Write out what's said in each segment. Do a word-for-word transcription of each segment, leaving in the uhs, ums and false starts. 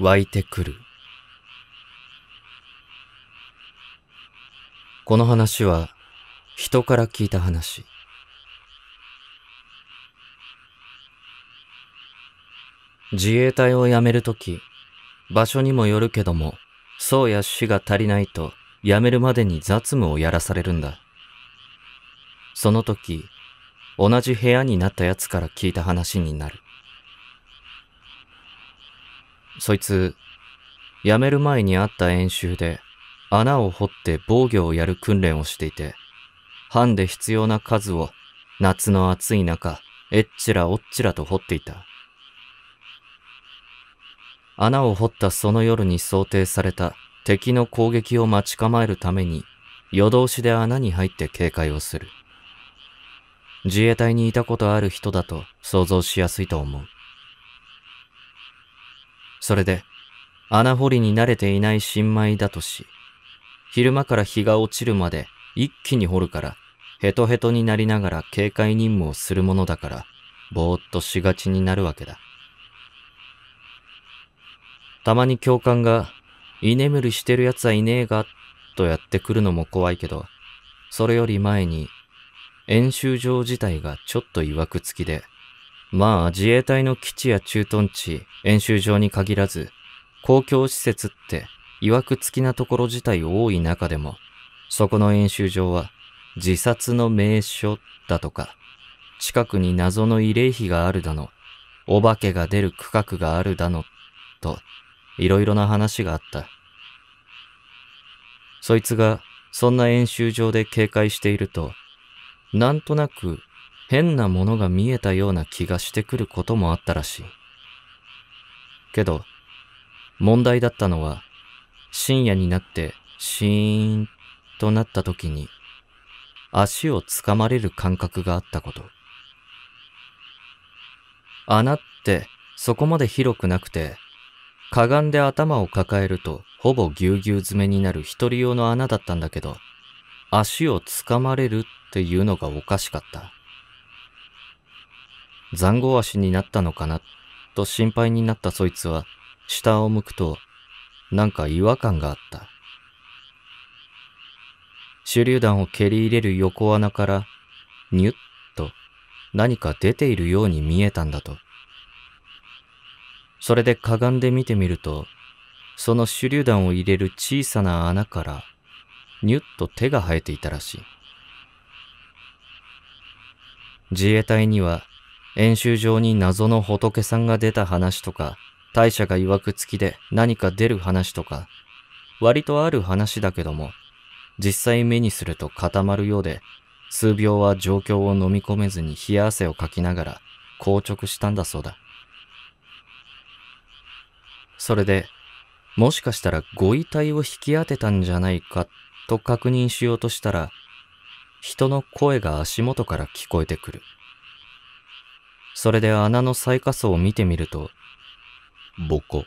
湧いてくる。この話は人から聞いた話。自衛隊を辞めるとき、場所にもよるけども、僧や師が足りないと辞めるまでに雑務をやらされるんだ。その時、同じ部屋になったやつから聞いた話になる。そいつ、辞める前にあった演習で穴を掘って防御をやる訓練をしていて、班で必要な数を夏の暑い中、えっちらおっちらと掘っていた。穴を掘ったその夜に想定された敵の攻撃を待ち構えるために、夜通しで穴に入って警戒をする。自衛隊にいたことある人だと想像しやすいと思う。それで、穴掘りに慣れていない新米だとし、昼間から日が落ちるまで一気に掘るから、ヘトヘトになりながら警戒任務をするものだから、ぼーっとしがちになるわけだ。たまに教官が、居眠りしてる奴はいねえが、とやってくるのも怖いけど、それより前に、演習場自体がちょっと曰くつきで、まあ自衛隊の基地や駐屯地、演習場に限らず、公共施設って曰くつきなところ自体多い中でも、そこの演習場は自殺の名所だとか、近くに謎の慰霊碑があるだの、お化けが出る区画があるだの、と、いろいろな話があった。そいつがそんな演習場で警戒していると、なんとなく変なものが見えたような気がしてくることもあったらしい。けど、問題だったのは、深夜になってシーンとなった時に、足をつかまれる感覚があったこと。穴ってそこまで広くなくて、かがんで頭を抱えるとほぼぎゅうぎゅう詰めになる一人用の穴だったんだけど、足をつかまれるっていうのがおかしかった。塹壕足になったのかなと心配になったそいつは下を向くとなんか違和感があった。手榴弾を蹴り入れる横穴からニュッと何か出ているように見えたんだと。それでかがんで見てみると、その手榴弾を入れる小さな穴から、ニュッと手が生えていたらしい。自衛隊には、演習場に謎の仏さんが出た話とか、大社が曰くつきで何か出る話とか、割とある話だけども、実際目にすると固まるようで、数秒は状況を飲み込めずに冷や汗をかきながら、硬直したんだそうだ。それで、もしかしたらご遺体を引き当てたんじゃないかと確認しようとしたら、人の声が足元から聞こえてくる。それで穴の最下層を見てみると、ボコ、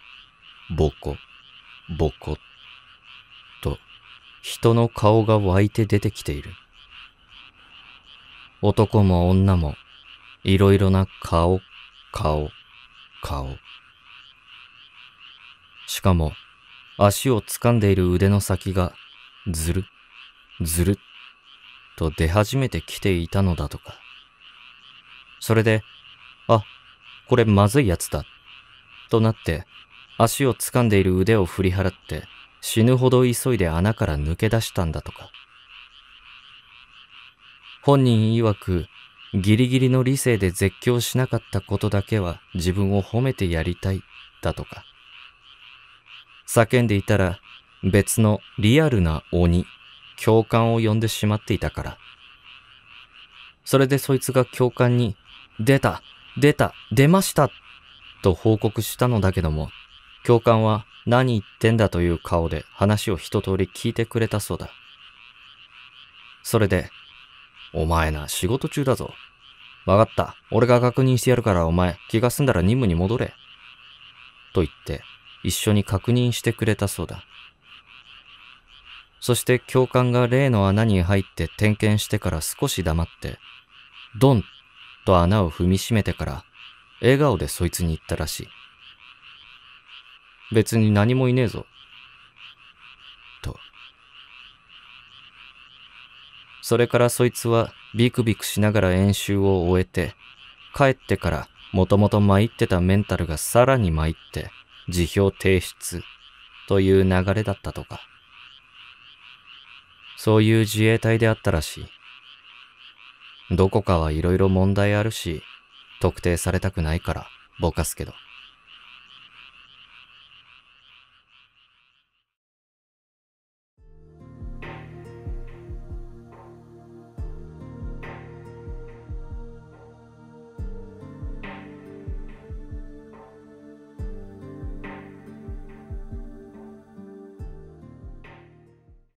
ボコ、ボコ、と人の顔が湧いて出てきている。男も女も、いろいろな顔、顔、顔。しかも、足を掴んでいる腕の先が、ずる、ずる、と出始めてきていたのだとか。それで、あ、これまずいやつだ、となって、足を掴んでいる腕を振り払って、死ぬほど急いで穴から抜け出したんだとか。本人曰く、ギリギリの理性で絶叫しなかったことだけは自分を褒めてやりたい、だとか。叫んでいたら別のリアルな鬼、教官を呼んでしまっていたから。それでそいつが教官に、出た、出た、出ましたと報告したのだけども、教官は何言ってんだという顔で話を一通り聞いてくれたそうだ。それで、お前な、仕事中だぞ。わかった、俺が確認してやるからお前、気が済んだら任務に戻れ。と言って、一緒に確認してくれたそうだ。そして教官が例の穴に入って点検してから少し黙って、ドンと穴を踏みしめてから、笑顔でそいつに言ったらしい。別に何もいねえぞ。と。それからそいつはビクビクしながら演習を終えて、帰ってからもともと参ってたメンタルがさらに参って、辞表提出という流れだったとか。そういう自衛隊であったらしい。どこかはいろいろ問題あるし、特定されたくないから、ぼかすけど。